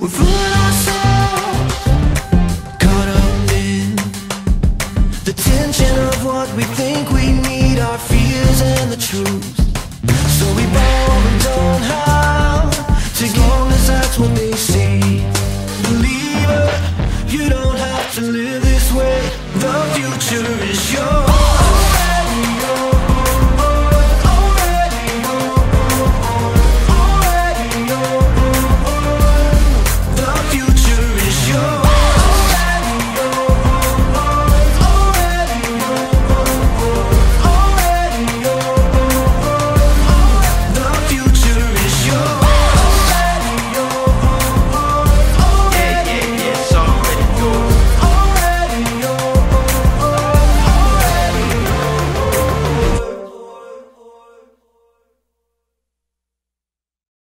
We're fooling ourselves, caught up in the tension of what we think we need, our fears and the truth. So we bow and don't hide, as long as that's what they say. Believe it, you don't have to live this way. The future is yours.